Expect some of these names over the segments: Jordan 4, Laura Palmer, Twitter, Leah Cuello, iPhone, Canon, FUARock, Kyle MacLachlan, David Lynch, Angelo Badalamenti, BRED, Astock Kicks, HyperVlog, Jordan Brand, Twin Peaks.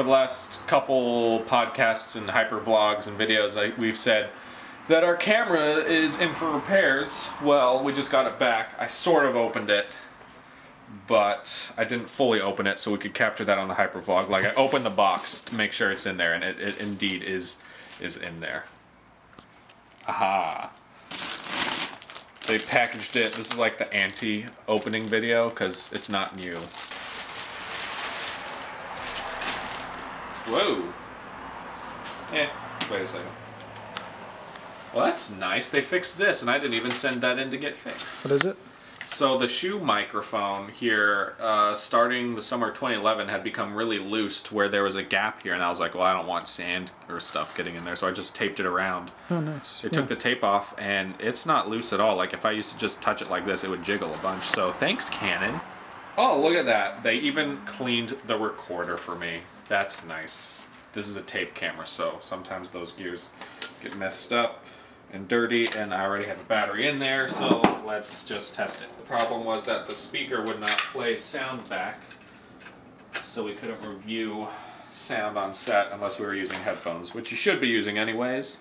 for the last couple podcasts and hypervlogs and videos, we've said that our camera is in for repairs. Well, we just got it back. I sort of opened it, but I didn't fully open it, so we could capture that on the hypervlog. Like, I opened the box to make sure it's in there, and it indeed is in there. Aha. They packaged it. This is like the anti-opening video, because it's not new. Whoa. Eh, wait a second. Well, that's nice. They fixed this, and I didn't even send that in to get fixed. What is it? So the shoe microphone here, starting the summer of 2011, had become really loose to where there was a gap here, and I was like, well, I don't want sand or stuff getting in there, so I just taped it around. Oh, nice. It took the tape off, and it's not loose at all. Like, if I used to just touch it like this, it would jiggle a bunch. So thanks, Canon. Oh, look at that. They even cleaned the recorder for me. That's nice. This is a tape camera, so sometimes those gears get messed up and dirty, and I already have a battery in there, so let's just test it. The problem was that the speaker would not play sound back, so we couldn't review sound on set unless we were using headphones, which you should be using anyways,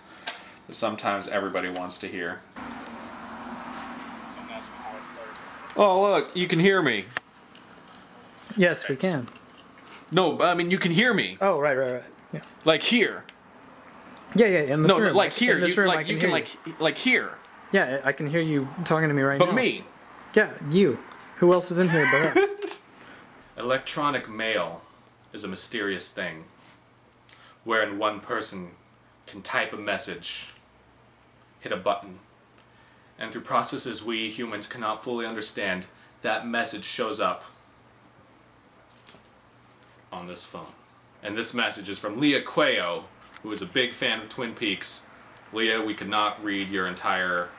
but sometimes everybody wants to hear. Oh, look, you can hear me. Yes, okay. We can. No, I mean, you can hear me. Oh, right. Yeah. Like here. Yeah, in this room. No, like here. In this room, like, you can like here. Yeah, I can hear you talking to me right now. But me. Yeah, you. Who else is in here but us? Electronic mail is a mysterious thing, wherein one person can type a message, hit a button, and through processes we humans cannot fully understand, that message shows up on this phone. And this message is from Leah Cuello, who is a big fan of Twin Peaks. Leah, we could not read your entire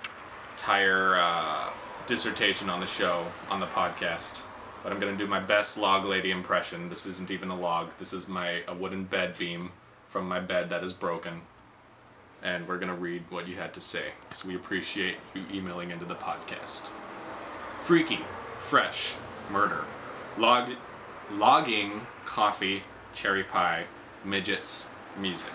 dissertation on the show, on the podcast, but I'm going to do my best log lady impression. This isn't even a log. This is a wooden bed beam from my bed that is broken, and we're going to read what you had to say, because we appreciate you emailing into the podcast. Freaky, fresh, murder, logging, coffee, cherry pie, midgets, music.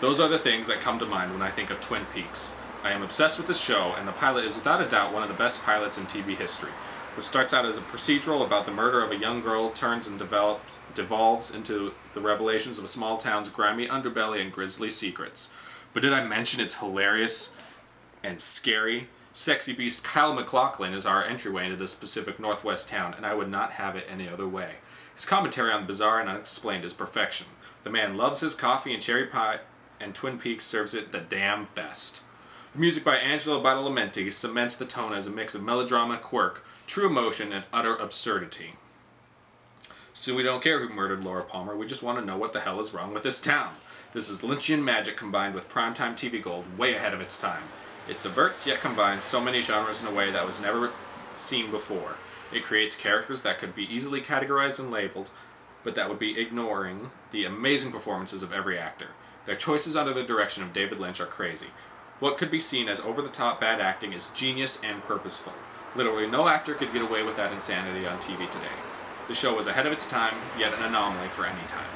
Those are the things that come to mind when I think of Twin Peaks. I am obsessed with this show, and the pilot is without a doubt one of the best pilots in TV history, which starts out as a procedural about the murder of a young girl, turns and devolves into the revelations of a small town's grimy underbelly and grisly secrets. But did I mention it's hilarious and scary? Sexy beast Kyle MacLachlan is our entryway into this Pacific Northwest town, and I would not have it any other way. His commentary on the bizarre and unexplained is perfection. The man loves his coffee and cherry pie, and Twin Peaks serves it the damn best. The music by Angelo Badalamenti cements the tone as a mix of melodrama, quirk, true emotion, and utter absurdity. So we don't care who murdered Laura Palmer, we just want to know what the hell is wrong with this town. This is Lynchian magic combined with primetime TV gold way ahead of its time. It subverts yet combines so many genres in a way that was never seen before. It creates characters that could be easily categorized and labeled, but that would be ignoring the amazing performances of every actor. Their choices under the direction of David Lynch are crazy. What could be seen as over-the-top bad acting is genius and purposeful. Literally no actor could get away with that insanity on TV today. The show was ahead of its time, yet an anomaly for any time.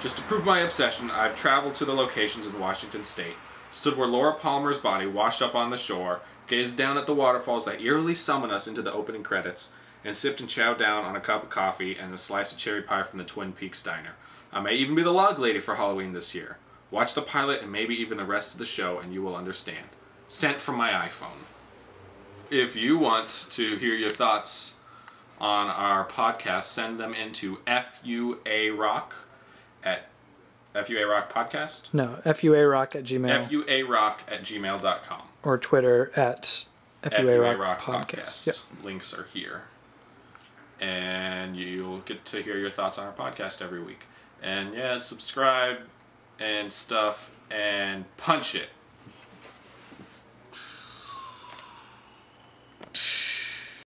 Just to prove my obsession, I've traveled to the locations in Washington State, stood where Laura Palmer's body washed up on the shore, gazed down at the waterfalls that eerily summon us into the opening credits, and sipped and chowed down on a cup of coffee and a slice of cherry pie from the Twin Peaks diner. I may even be the log lady for Halloween this year. Watch the pilot and maybe even the rest of the show and you will understand. Sent from my iPhone. If you want to hear your thoughts on our podcast, send them into FUARock podcast? No, FUARock@gmail.com. FUARock@gmail.com. Or Twitter at FUARock podcast. Yep. Links are here. And you'll get to hear your thoughts on our podcast every week. And yeah, subscribe and stuff and punch it.